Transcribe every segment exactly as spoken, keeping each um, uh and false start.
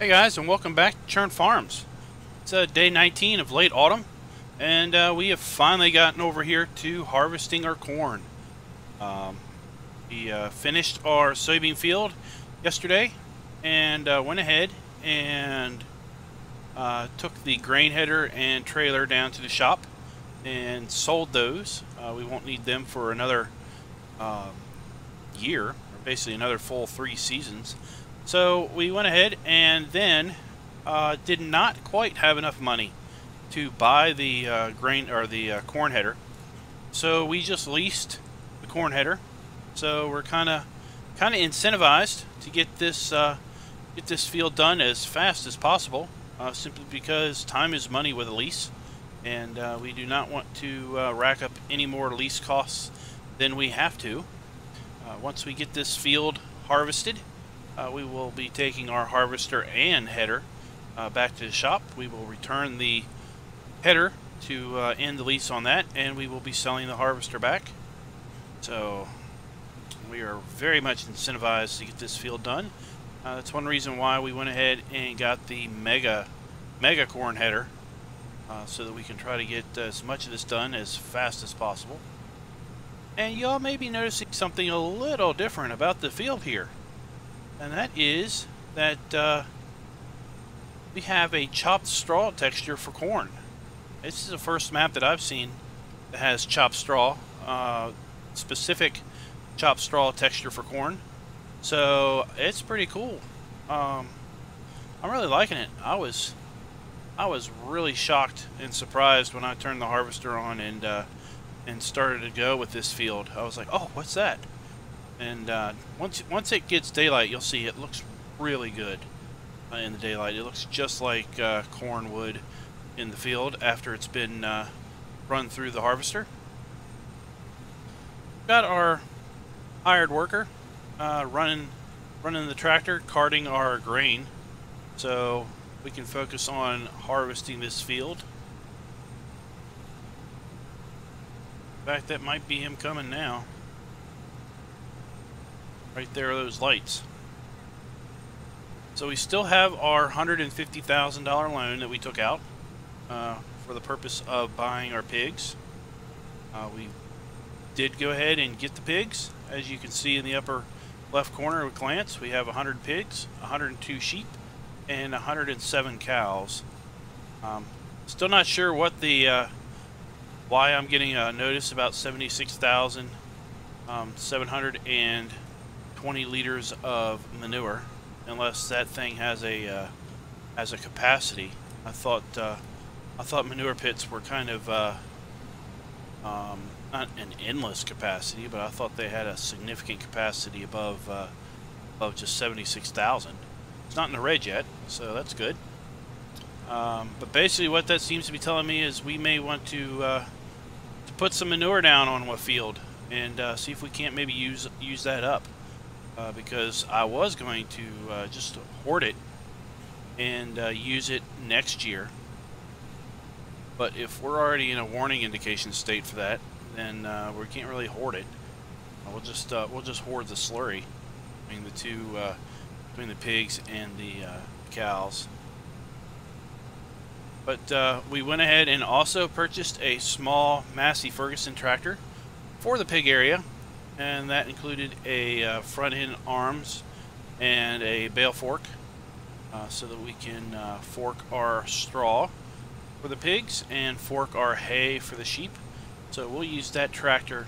Hey guys, and welcome back to Churn Farms. It's uh, day nineteen of late autumn, and uh, we have finally gotten over here to harvesting our corn. Um, we uh, finished our soybean field yesterday, and uh, went ahead and uh, took the grain header and trailer down to the shop and sold those. Uh, we won't need them for another uh, year, or basically another full three seasons. So we went ahead and then uh, did not quite have enough money to buy the uh, grain or the uh, corn header, so we just leased the corn header. So we're kind of kind of incentivized to get this uh, get this field done as fast as possible, uh, simply because time is money with a lease, and uh, we do not want to uh, rack up any more lease costs than we have to. Uh, once we get this field harvested, Uh, we will be taking our harvester and header uh, back to the shop. We will return the header to uh, end the lease on that, and we will be selling the harvester back. So we are very much incentivized to get this field done. Uh, that's one reason why we went ahead and got the mega mega corn header, uh, so that we can try to get as much of this done as fast as possible. And y'all may be noticing something a little different about the field here. And that is that uh, we have a chopped straw texture for corn. This is the first map that I've seen that has chopped straw, uh, specific chopped straw texture for corn. So it's pretty cool. Um, I'm really liking it. I was, I was really shocked and surprised when I turned the harvester on and uh, and started to go with this field. I was like, oh, what's that? And uh, once once it gets daylight, you'll see it looks really good uh, in the daylight. It looks just like uh, corn would in the field after it's been uh, run through the harvester. Got our hired worker uh, running running the tractor, carting our grain, so we can focus on harvesting this field. In fact, that might be him coming now. Right there are those lights. So we still have our one hundred fifty thousand dollar loan that we took out uh, for the purpose of buying our pigs. Uh, we did go ahead and get the pigs. As you can see in the upper left corner of a glance, we have one hundred pigs, one hundred two sheep, and one hundred seven cows. Um, still not sure what the uh, why I'm getting a notice about seventy-six thousand seven hundred and twenty liters of manure, unless that thing has a uh, has a capacity. I thought uh, I thought manure pits were kind of uh, um, not an endless capacity, but I thought they had a significant capacity above uh, above just seventy-six thousand. It's not in the red yet, so that's good. Um, but basically, what that seems to be telling me is we may want to, uh, to put some manure down on a field and uh, see if we can't maybe use use that up. Uh, because I was going to uh, just hoard it and uh, use it next year. But if we're already in a warning indication state for that, then uh, we can't really hoard it. We'll just uh, we'll just hoard the slurry between the two uh, between the pigs and the uh, cows. But uh, we went ahead and also purchased a small Massey Ferguson tractor for the pig area. And that included a uh, front end arms and a bale fork, uh, so that we can uh, fork our straw for the pigs and fork our hay for the sheep. So we'll use that tractor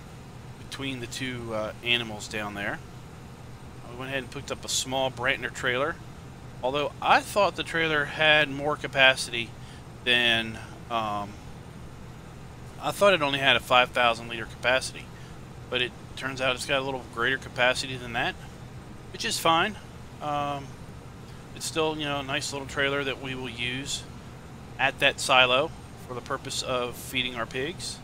between the two uh, animals down there. We went ahead and picked up a small Brantner trailer, although I thought the trailer had more capacity than um, I thought it only had a five thousand liter capacity, but it turns out it's got a little greater capacity than that, which is fine. Um, it's still, you know, a nice little trailer that we will use at that silo for the purpose of feeding our pigs.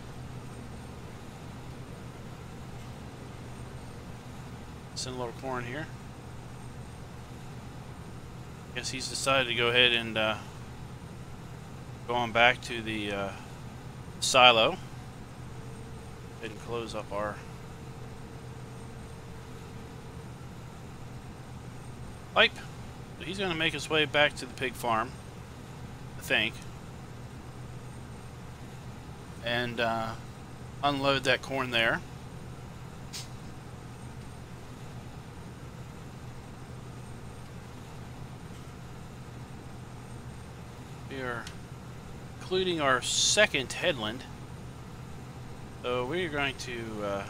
Send a little corn here. Guess he's decided to go ahead and uh, go on back to the uh, silo. Go ahead and close up our pipe. So he's going to make his way back to the pig farm, I think, and uh, unload that corn there. We are including our second headland, so we're going to uh,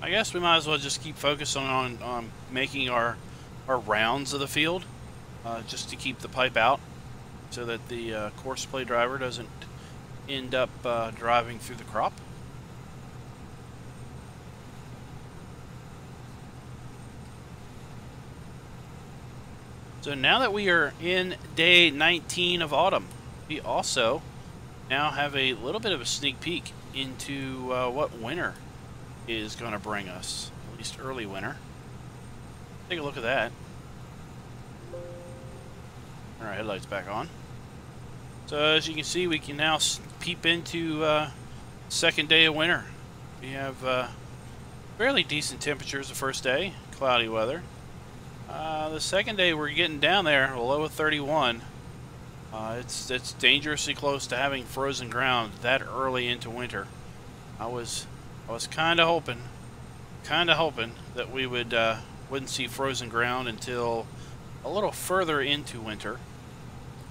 I guess we might as well just keep focusing on, on making our our rounds of the field, uh, just to keep the pipe out so that the uh, course play driver doesn't end up uh, driving through the crop. So now that we are in day nineteen of autumn, we also now have a little bit of a sneak peek into uh, what winter is going to bring us, at least early winter. Take a look at that. All right, headlights back on. So as you can see, we can now peep into uh, second day of winter. We have uh, fairly decent temperatures the first day, cloudy weather. Uh, the second day we're getting down there, a low of thirty-one. Uh, it's it's dangerously close to having frozen ground that early into winter. I was I was kind of hoping, kind of hoping that we would uh, wouldn't see frozen ground until a little further into winter,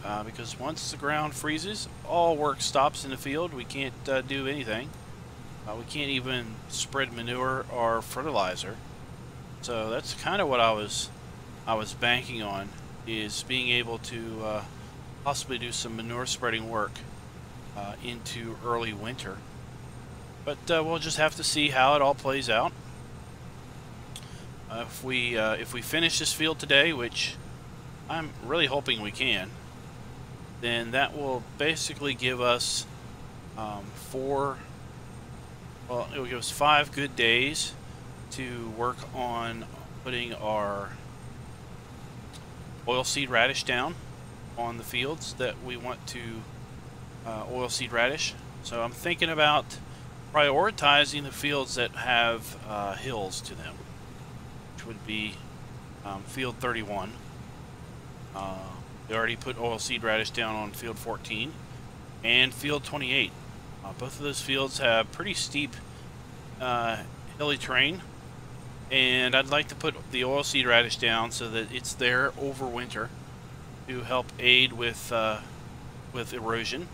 uh, because once the ground freezes, all work stops in the field. We can't uh, do anything. Uh, we can't even spread manure or fertilizer. So that's kind of what I was. I was banking on, is being able to uh, possibly do some manure spreading work uh, into early winter. But uh, we'll just have to see how it all plays out. Uh, if we uh, if we finish this field today, which I'm really hoping we can, then that will basically give us um, four, well, it will give us five good days to work on putting our oilseed radish down on the fields that we want to uh, oilseed radish. So I'm thinking about prioritizing the fields that have uh, hills to them, which would be um, field thirty-one. Uh, we already put oilseed radish down on field fourteen and field twenty-eight. Uh, both of those fields have pretty steep uh, hilly terrain. And I'd like to put the oilseed radish down so that it's there over winter to help aid with uh, with erosion.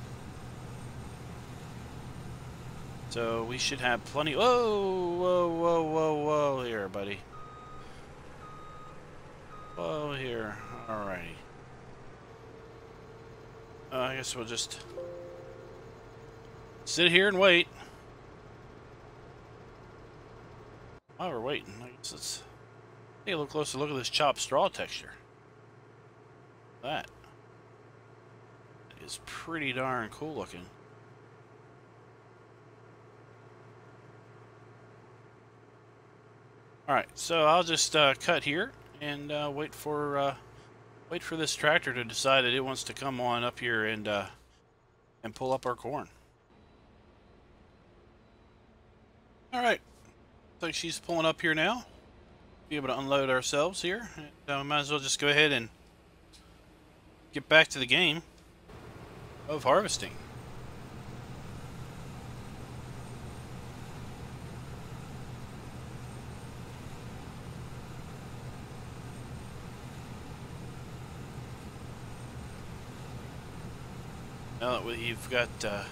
So we should have plenty. Whoa, whoa, whoa, whoa, whoa! Here, buddy. Whoa, here. Alrighty. Uh, I guess we'll just sit here and wait. While we're waiting, let's, let's take a little closer look at this chopped straw texture. That is pretty darn cool looking. All right, so I'll just uh, cut here and uh, wait for uh, wait for this tractor to decide that it wants to come on up here and uh, and pull up our corn. All right. Looks like she's pulling up here now. Be able to unload ourselves here. And, uh, might as well just go ahead and get back to the game of harvesting. Now that you've got uh,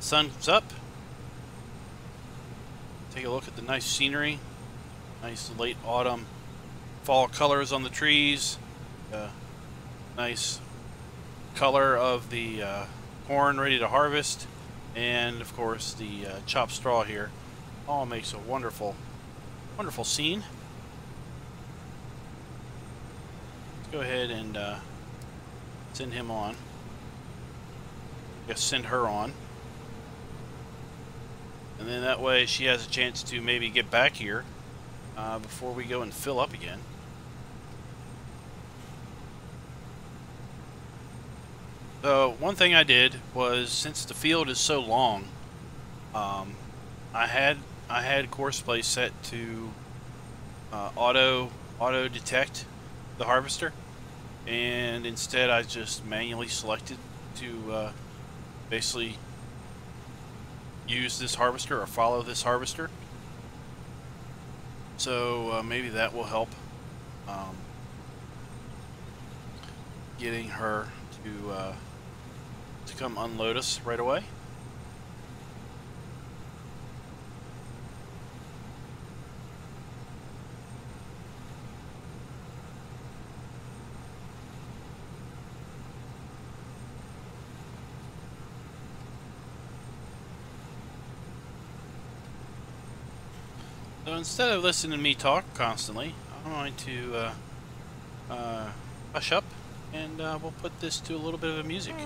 sun's up. Take a look at the nice scenery, nice late autumn fall colors on the trees, uh, nice color of the uh, corn ready to harvest, and of course the uh, chopped straw here. All makes a wonderful, wonderful scene. Let's go ahead and uh, send him on. I guess send her on. And then that way she has a chance to maybe get back here uh, before we go and fill up again. So one thing I did was, since the field is so long, um, I had I had courseplay set to uh, auto auto detect the harvester, and instead I just manually selected to uh, basically use this harvester or follow this harvester. So uh, maybe that will help um, getting her to. Uh, to come unload us right away. So instead of listening to me talk constantly, I'm going to uh, uh, hush up and uh, we'll put this to a little bit of a music.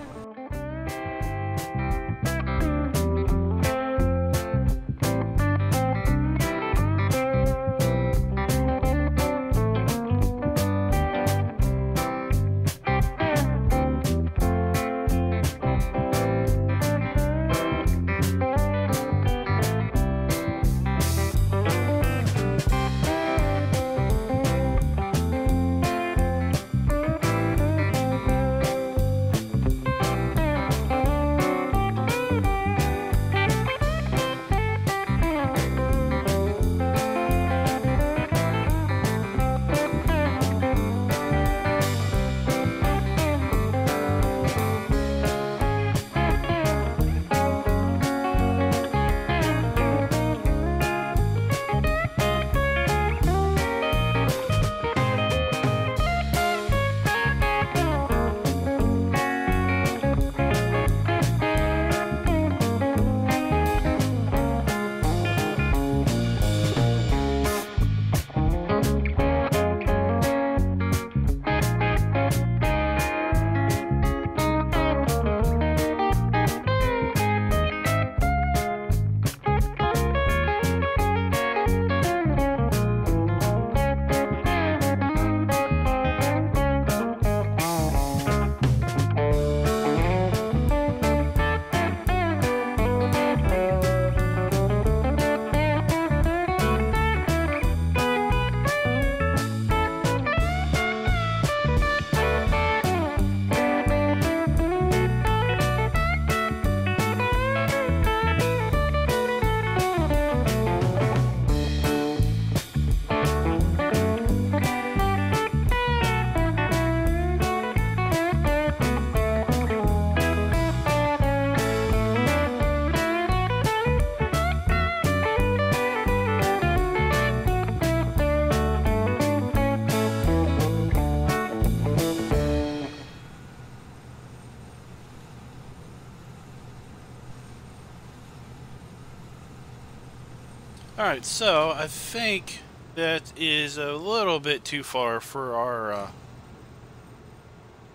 Alright, so I think that is a little bit too far for our uh,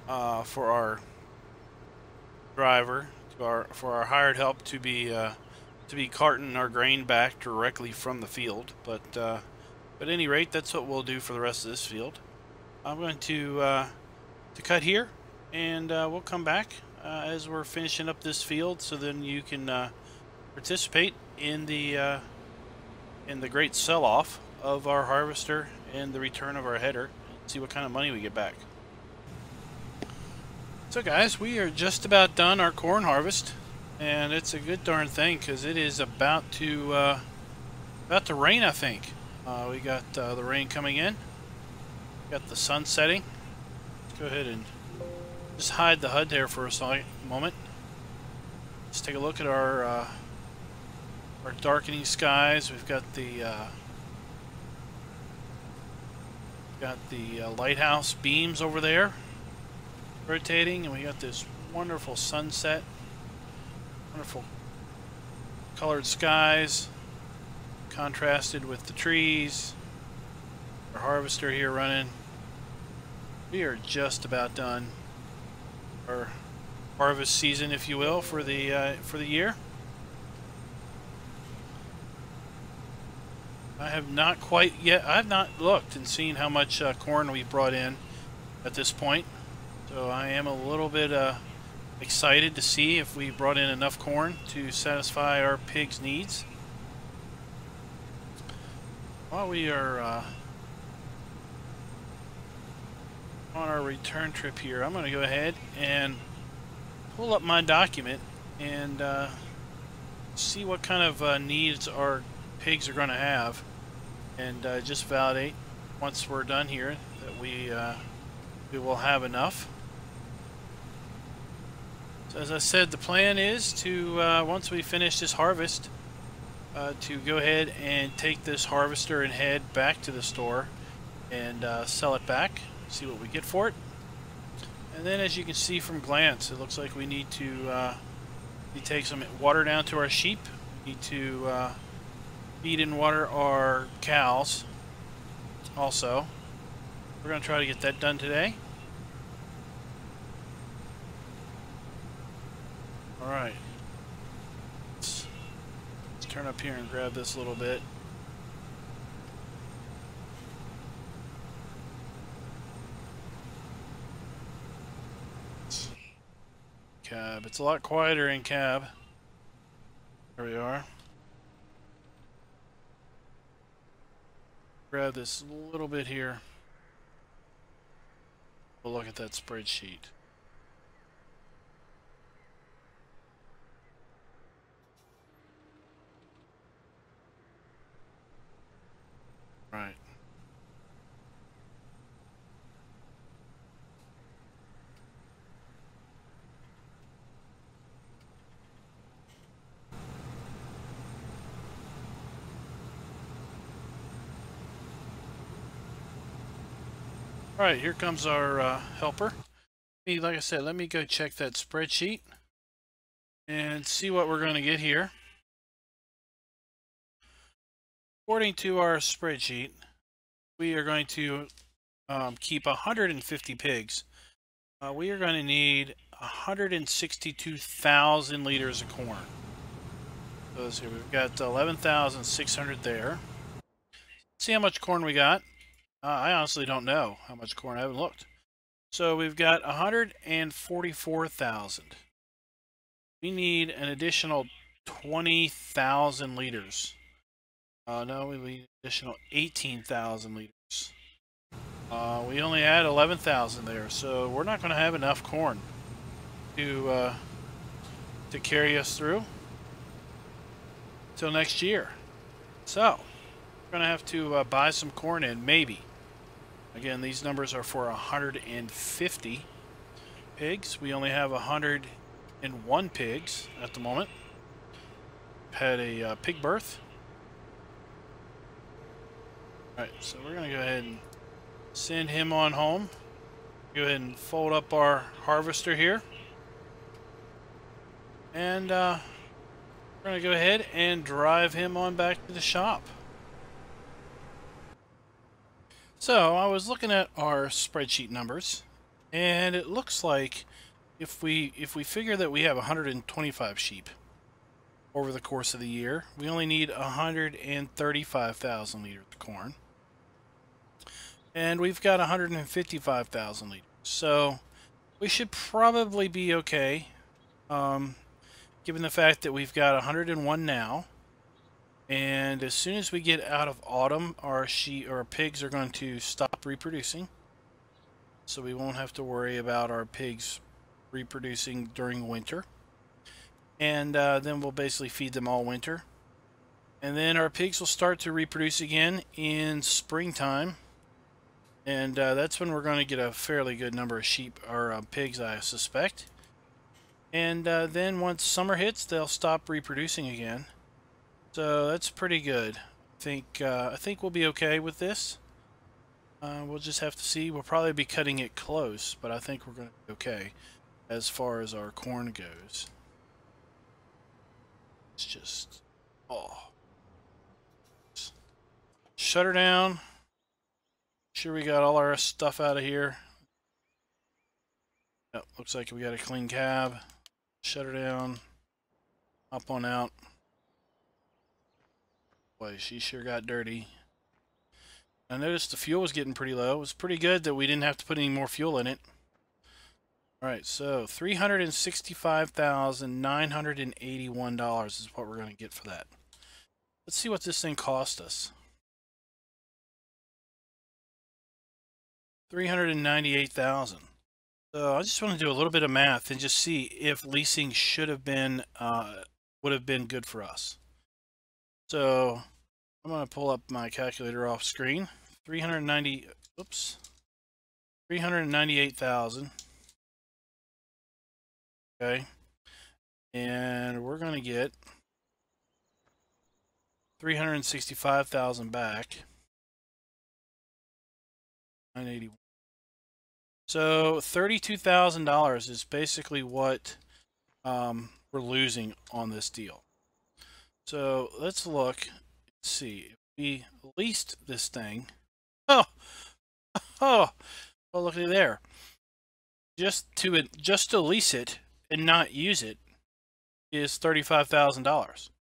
uh, for our driver, to our, for our hired help to be uh, to be carting our grain back directly from the field. But uh, but at any rate, that's what we'll do for the rest of this field. I'm going to uh, to cut here, and uh, we'll come back uh, as we're finishing up this field, so then you can uh, participate in the. Uh, in the great sell-off of our harvester and the return of our header, and see what kind of money we get back. So guys, we are just about done our corn harvest, and it's a good darn thing because it is about to uh, about to rain, I think. Uh, we got uh, the rain coming in, got the sun setting. Let's go ahead and just hide the H U D there for a moment. Let's take a look at our uh, Our darkening skies. We've got the uh, got the uh, lighthouse beams over there rotating, and we got this wonderful sunset, wonderful colored skies contrasted with the trees. Our harvester here running. We are just about done our harvest season, if you will, for the uh, for the year. I have not quite yet. I've not looked and seen how much uh, corn we brought in at this point. So I am a little bit uh, excited to see if we brought in enough corn to satisfy our pigs' needs. While we are uh, on our return trip here, I'm going to go ahead and pull up my document and uh, see what kind of uh, needs our pigs are going to have, and uh, just validate once we're done here that we uh, we will have enough. So as I said, the plan is to uh, once we finish this harvest, uh, to go ahead and take this harvester and head back to the store and uh, sell it back, see what we get for it. And then, as you can see from glance, it looks like we need to uh, we take some water down to our sheep. We need to uh, feed and water our cows. Also, we're going to try to get that done today. All right, let's, let's turn up here and grab this a little bit. Cab. It's a lot quieter in cab. There we are. Grab this little bit here. We'll look at that spreadsheet. Right. All right, here comes our uh, helper. Like I said, let me go check that spreadsheet and see what we're going to get here. According to our spreadsheet, we are going to um, keep one hundred fifty pigs. Uh, we are going to need one hundred sixty-two thousand liters of corn. So let's see, we've got eleven thousand six hundred there. Let's see how much corn we got. Uh, I honestly don't know how much corn. I haven't looked. So we've got one hundred forty-four thousand. We need an additional twenty thousand liters. Uh, no, we need an additional eighteen thousand liters. Uh, we only had eleven thousand there, so we're not going to have enough corn to uh, to carry us through till next year. So we're going to have to uh, buy some corn in, maybe. Again, these numbers are for one hundred fifty pigs. We only have one hundred one pigs at the moment. Had a uh, pig birth. Alright, so we're going to go ahead and send him on home. Go ahead and fold up our harvester here. And uh, we're going to go ahead and drive him on back to the shop. So, I was looking at our spreadsheet numbers, and it looks like if we if we figure that we have one hundred twenty-five sheep over the course of the year, we only need one hundred thirty-five thousand liters of corn. And we've got one hundred fifty-five thousand liters. So, we should probably be okay, um, given the fact that we've got one hundred one now. And as soon as we get out of autumn, our sheep or our pigs are going to stop reproducing. So we won't have to worry about our pigs reproducing during winter. And uh, then we'll basically feed them all winter. And then our pigs will start to reproduce again in springtime. And uh, that's when we're going to get a fairly good number of sheep or uh, pigs, I suspect. And uh, then once summer hits, they'll stop reproducing again. So that's pretty good. I think uh, I think we'll be okay with this. Uh, we'll just have to see. We'll probably be cutting it close, but I think we're going to be okay as far as our corn goes. It's just oh, shut her down. Make sure we got all our stuff out of here. Yep, looks like we got a clean cab. Shut her down. Up on out. Boy, she sure got dirty. I noticed the fuel was getting pretty low. It was pretty good that we didn't have to put any more fuel in it. Alright, so three hundred sixty-five thousand nine hundred eighty-one dollars is what we're going to get for that. Let's see what this thing cost us. three hundred ninety-eight thousand dollars. So I just want to do a little bit of math and just see if leasing should have been, uh, would have been good for us. So I'm going to pull up my calculator off screen. three hundred ninety, oops, three hundred ninety-eight thousand. Okay, and we're going to get three hundred sixty-five thousand back. nine eighty-one. So thirty-two thousand dollars is basically what um, we're losing on this deal. So let's look. Let's see. If we leased this thing. Oh, oh, well, look at there. Just to just to lease it and not use it is thirty-five thousand dollars.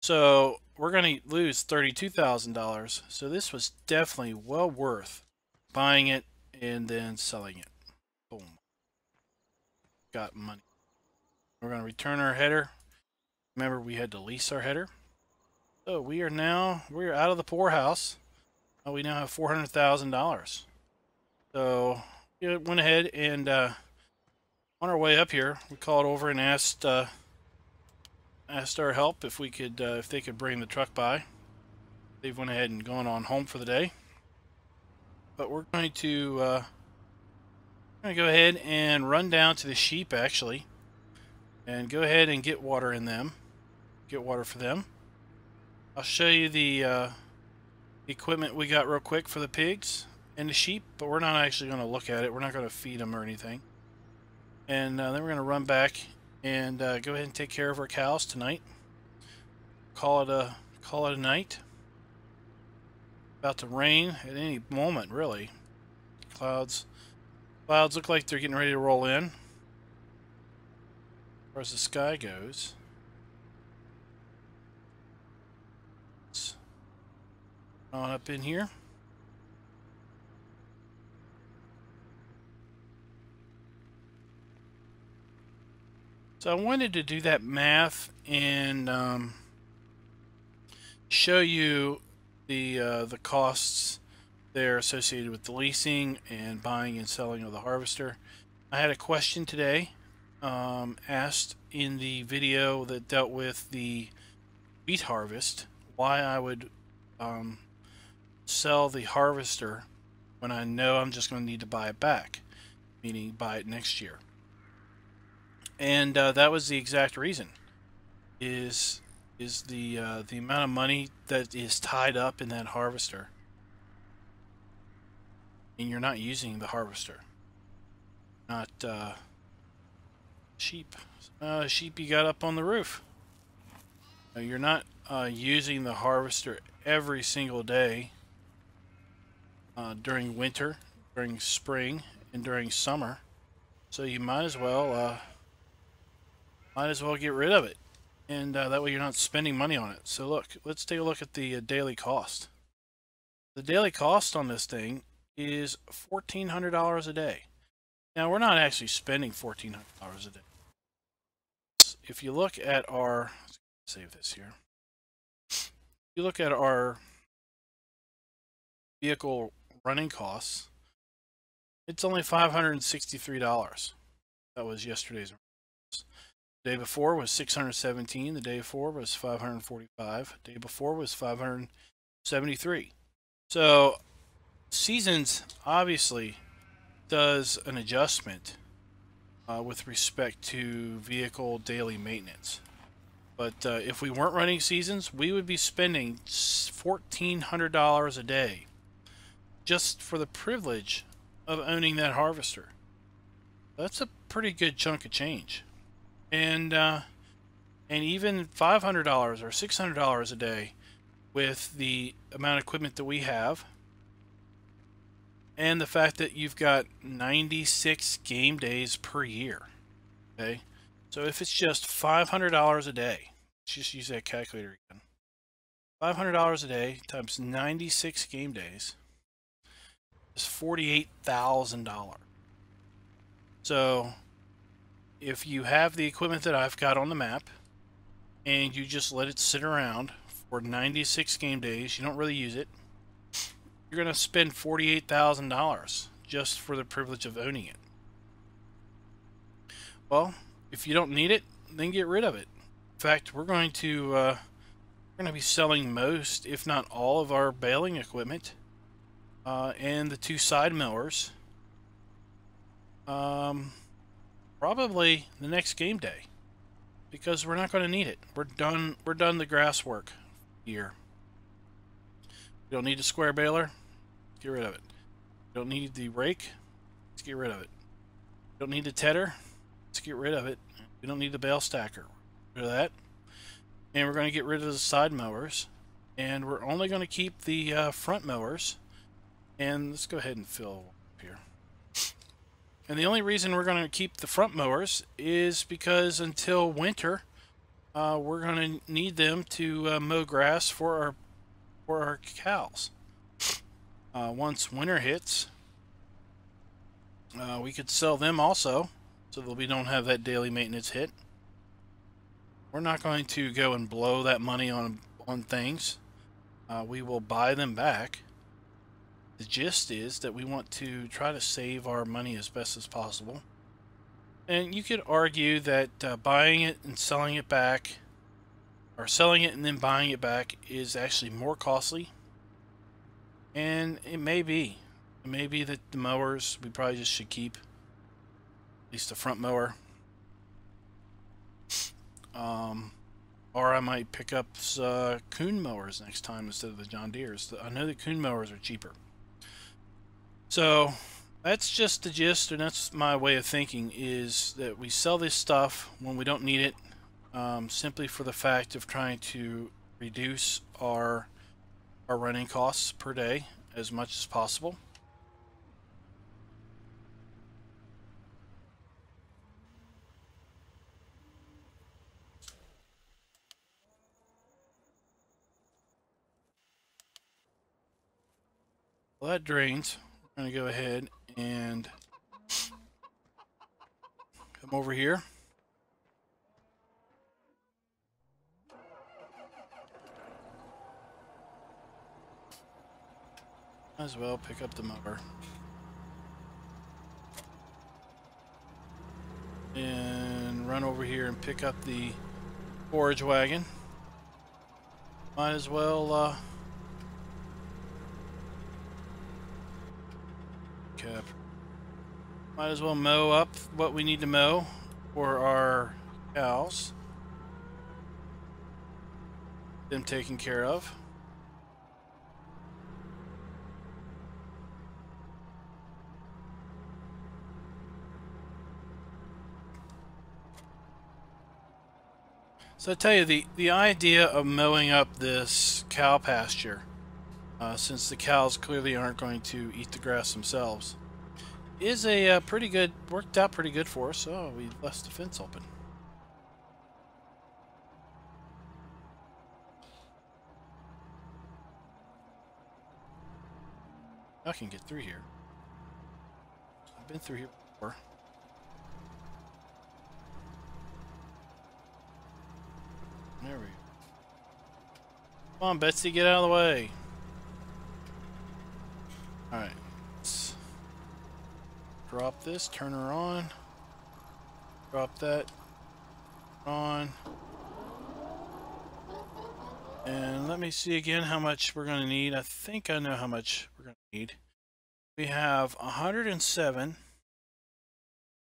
So we're going to lose thirty-two thousand dollars. So this was definitely well worth buying it and then selling it. Boom. Got money. We're going to return our header. Remember, we had to lease our header. So we are now, we're out of the poorhouse. We now have four hundred thousand dollars. So we went ahead and uh, on our way up here, we called over and asked uh, asked our help if we could uh, if they could bring the truck by. They've went ahead and gone on home for the day. But we're going to uh, we're going to go ahead and run down to the sheep actually, and go ahead and get water in them, get water for them. I'll show you the uh, equipment we got real quick for the pigs and the sheep, but we're not actually going to look at it. We're not going to feed them or anything. And uh, then we're going to run back and uh, go ahead and take care of our cows tonight. Call it a call it a night. About to rain at any moment, really. Clouds, clouds look like they're getting ready to roll in. As far as the sky goes, it's on up in here. So I wanted to do that math and um, show you the uh, the costs there associated with the leasing and buying and selling of the harvester. I had a question today um, asked in the video that dealt with the wheat harvest, why I would um, sell the harvester when I know I'm just going to need to buy it back, meaning buy it next year. And uh, that was the exact reason, is is the uh, the amount of money that is tied up in that harvester, and you're not using the harvester, not uh, sheep. Uh, sheep you got up on the roof. Uh, you're not uh, using the harvester every single day uh, during winter, during spring, and during summer. So you might as well. Uh, Might as well get rid of it, and uh, that way you're not spending money on it. So look, let's take a look at the uh, daily cost. The daily cost on this thing is fourteen hundred dollars a day. Now we're not actually spending fourteen hundred dollars a day. If you look at our, let's save this here. If you look at our vehicle running costs, it's only five hundred sixty-three dollars. That was yesterday's. The day before was six hundred seventeen. The day before was five hundred forty-five. The day before was five hundred seventy-three. So Seasons obviously does an adjustment uh, with respect to vehicle daily maintenance. But uh, if we weren't running Seasons, we would be spending fourteen hundred dollars a day just for the privilege of owning that harvester. That's a pretty good chunk of change. And uh, and even five hundred dollars or six hundred dollars a day with the amount of equipment that we have, and the fact that you've got ninety-six game days per year. Okay, so if it's just five hundred dollars a day, let's just use that calculator again. five hundred dollars a day times ninety-six game days is forty-eight thousand dollars. So if you have the equipment that I've got on the map and you just let it sit around for ninety-six game days, you don't really use it, you're going to spend forty-eight thousand dollars just for the privilege of owning it. Well, if you don't need it, then get rid of it. In fact, we're going to uh, we're going to be selling most, if not all, of our baling equipment uh, and the two side mowers. Um, probably the next game day, because we're not going to need it. We're done. We're done the grass work here. You don't need a square baler. Get rid of it. You don't need the rake. Let's get rid of it. You don't need the tedder. Let's get rid of it. We don't need the bale stacker. Get rid of that. And we're going to get rid of the side mowers. And we're only going to keep the uh, front mowers. And let's go ahead and fill up here. And the only reason we're going to keep the front mowers is because until winter, uh, we're going to need them to uh, mow grass for our for our cows. Uh, once winter hits, uh, we could sell them also, so that we don't have that daily maintenance hit. We're not going to go and blow that money on on things. Uh, we will buy them back. The gist is that we want to try to save our money as best as possible. And you could argue that uh, buying it and selling it back, or selling it and then buying it back, is actually more costly. And it may be. It may be that the mowers we probably just should keep. At least the front mower. Um, or I might pick up uh, Kuhn mowers next time instead of the John Deere's. I know the Kuhn mowers are cheaper. So that's just the gist, and that's my way of thinking, is that we sell this stuff when we don't need it, um, simply for the fact of trying to reduce our our running costs per day as much as possible. Well, that drains. I'm going to go ahead and come over here. Might as well pick up the mower. And run over here and pick up the forage wagon. Might as well... Uh, Up. Might as well mow up what we need to mow for our cows. Them taken care of. So I tell you, the, the idea of mowing up this cow pasture, Uh, since the cows clearly aren't going to eat the grass themselves, is a uh, pretty good, worked out pretty good for us. Oh, we left the fence open. I can get through here. I've been through here before. There we go. Come on, Betsy, get out of the way. Alright, let's drop this, turn her on, drop that on, and let me see again how much we're going to need. I think I know how much we're going to need. We have one hundred seven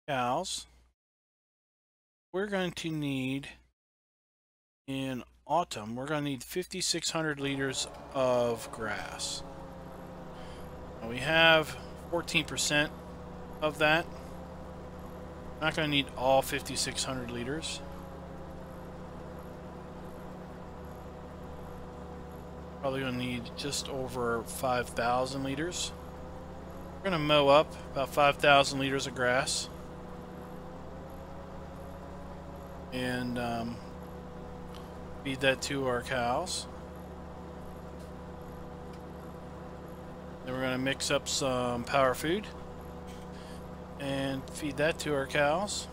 cows. We're going to need, in autumn, we're going to need fifty-six hundred liters of grass. We have fourteen percent of that. Not going to need all fifty-six hundred liters. Probably going to need just over five thousand liters. We're going to mow up about five thousand liters of grass. And um, feed that to our cows. gonna mix up some power food and feed that to our cows.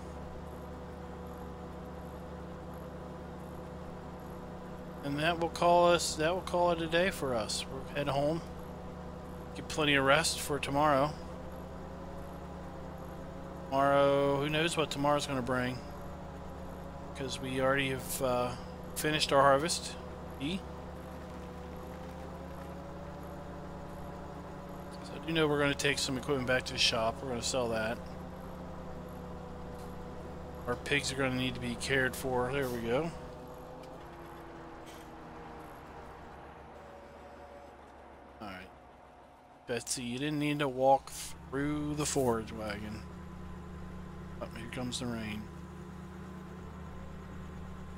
And that will call us, that will call it a day for us. We'll head home, get plenty of rest for tomorrow. Tomorrow, who knows what tomorrow's going to bring, because we already have uh, finished our harvest. E. So I do know we're going to take some equipment back to the shop. We're going to sell that. Our pigs are going to need to be cared for. There we go. Betsy, you didn't need to walk through the forage wagon. Oh, here comes the rain.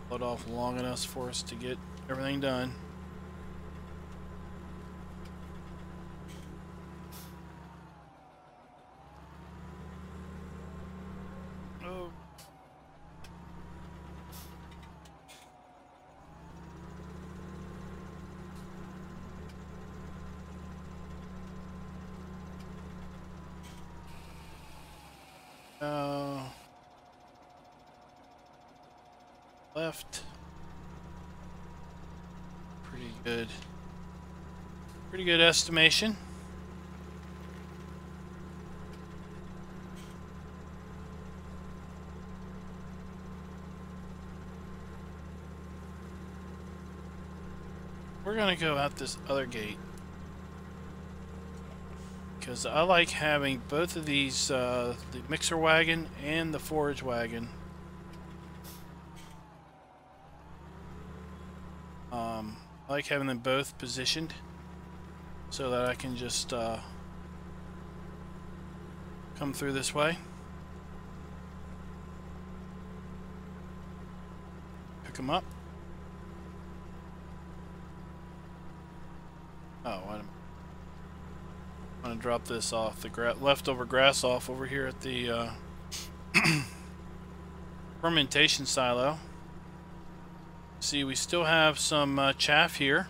Let off long enough for us to get everything done. Oh. Uh, left. Pretty good. Pretty good estimation. We're gonna go out this other gate, because I like having both of these, uh, the mixer wagon and the forage wagon, um, I like having them both positioned so that I can just uh, come through this way, pick them up. Oh, I don't I'm gonna drop this off, the gra leftover grass off over here at the uh, fermentation silo. See, we still have some uh, chaff here.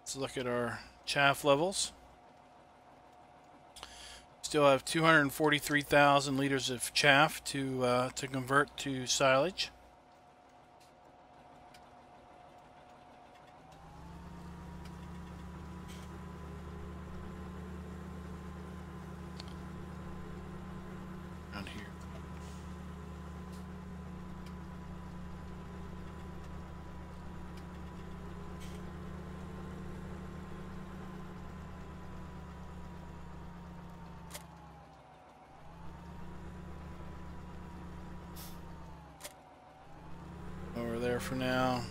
Let's look at our chaff levels. Still have two hundred forty-three thousand liters of chaff to uh, to convert to silage. For now,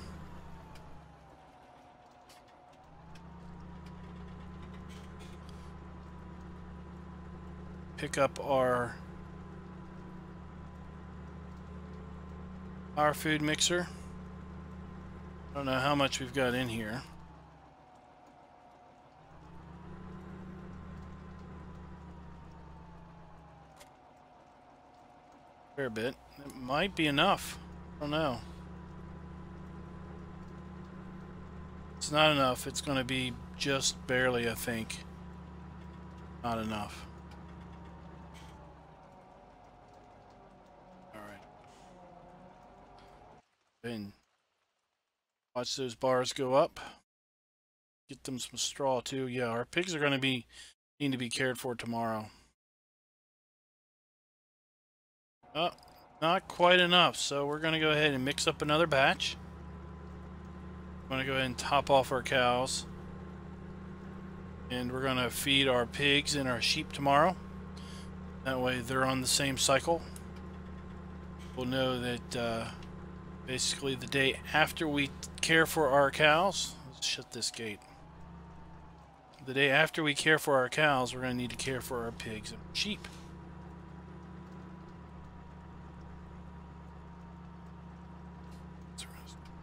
pick up our our food mixer. I don't know how much we've got in here. Fair bit. It might be enough. I don't know. It's not enough. It's going to be just barely, I think. Not enough. All right. And watch those bars go up. Get them some straw too. Yeah, our pigs are going to be need to be cared for tomorrow. Oh, not quite enough. So we're going to go ahead and mix up another batch. I'm going to go ahead and top off our cows, and we're going to feed our pigs and our sheep tomorrow. That way they're on the same cycle. We'll know that uh, basically the day after we care for our cows, let's shut this gate. The day after we care for our cows, we're going to need to care for our pigs and sheep.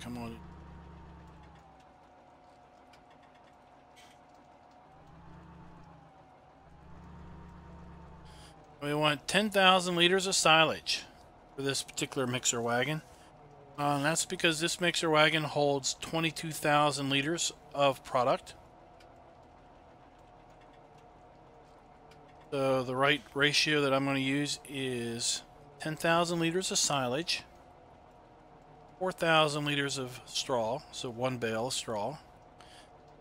Come on. We want ten thousand liters of silage for this particular mixer wagon. Uh, and that's because this mixer wagon holds twenty-two thousand liters of product. So the right ratio that I'm going to use is ten thousand liters of silage, four thousand liters of straw, so one bale of straw,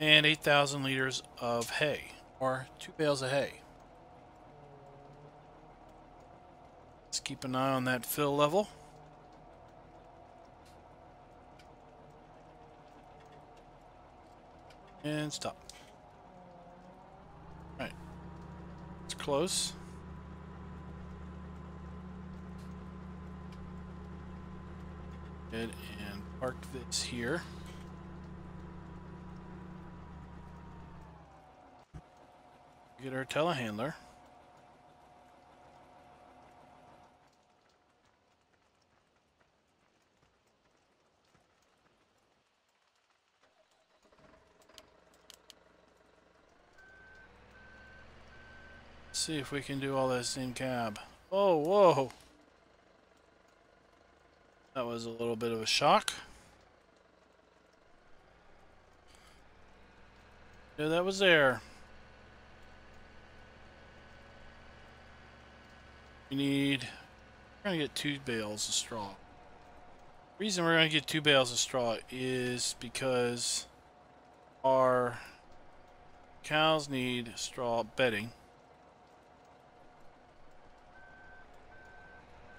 and eight thousand liters of hay, or two bales of hay. Let's keep an eye on that fill level. And stop. All right. It's close. Go ahead and park this here. Get our telehandler. See if we can do all this in cab. Oh, whoa! That was a little bit of a shock. Yeah, that was there. We need. We're gonna get two bales of straw. The reason we're gonna get two bales of straw is because our cows need straw bedding.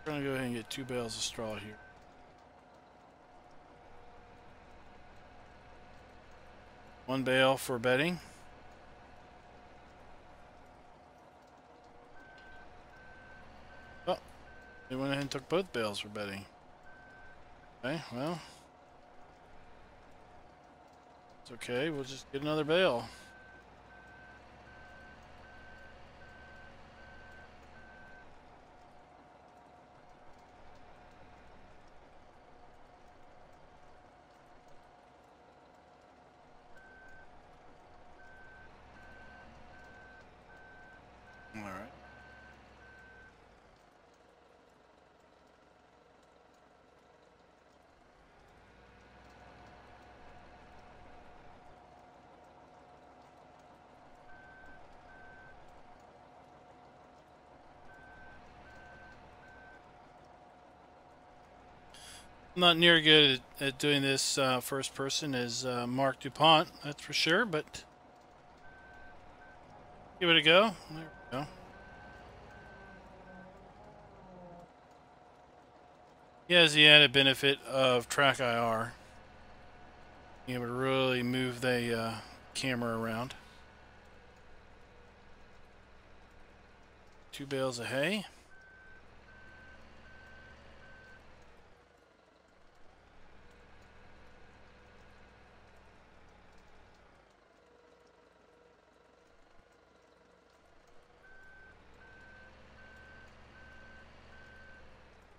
We're going to go ahead and get two bales of straw here. One bale for bedding. Oh, they went ahead and took both bales for bedding. Okay, well. It's okay, we'll just get another bale. I'm not near good at, at doing this uh, first person as uh, Mark DuPont, that's for sure, but give it a go. There we go. He has the added benefit of track I R. Being able to really move the uh, camera around. Two bales of hay.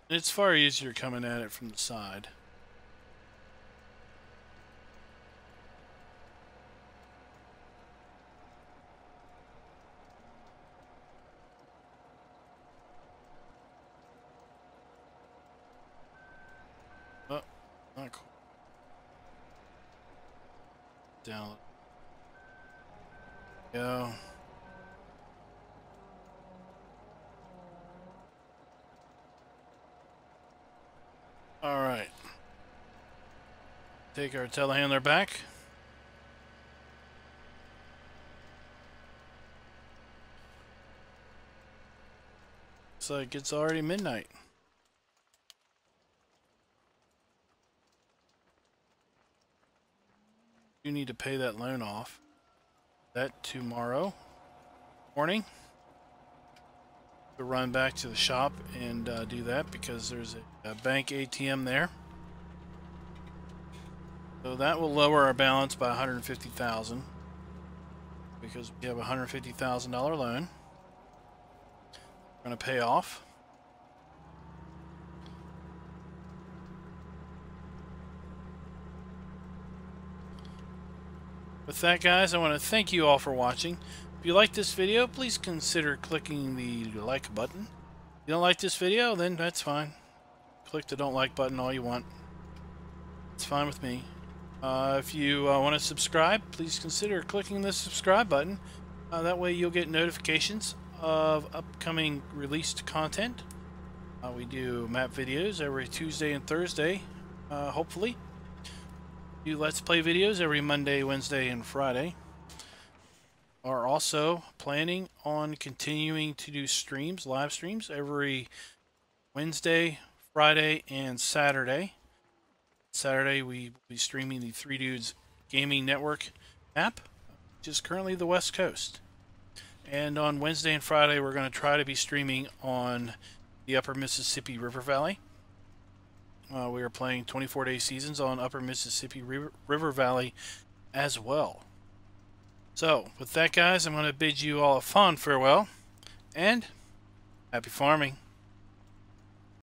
It's far easier coming at it from the side. Oh, not cool. Down. Go. All right, take our telehandler back. Looks like it's already midnight. You need to pay that loan off. That tomorrow morning. To run back to the shop and uh, do that because there's a, a bank A T M there. So that will lower our balance by one hundred fifty thousand dollars because we have a one hundred fifty thousand dollar loan. We're going to pay off. With that, guys, I want to thank you all for watching. If you like this video, please consider clicking the like button. If you don't like this video, then that's fine. Click the don't like button all you want. It's fine with me. Uh, if you uh, want to subscribe, please consider clicking the subscribe button. Uh, that way you'll get notifications of upcoming released content. Uh, we do map videos every Tuesday and Thursday, uh, hopefully. We do Let's Play videos every Monday, Wednesday, and Friday. Are also planning on continuing to do streams, live streams, every Wednesday, Friday, and Saturday. Saturday we will be streaming the Three Dudes Gaming Network app, which is currently the West Coast. And on Wednesday and Friday we're going to try to be streaming on the Upper Mississippi River Valley. Uh, we are playing twenty-four day seasons on Upper Mississippi River, River Valley as well. So, with that, guys, I'm going to bid you all a fond farewell, and happy farming.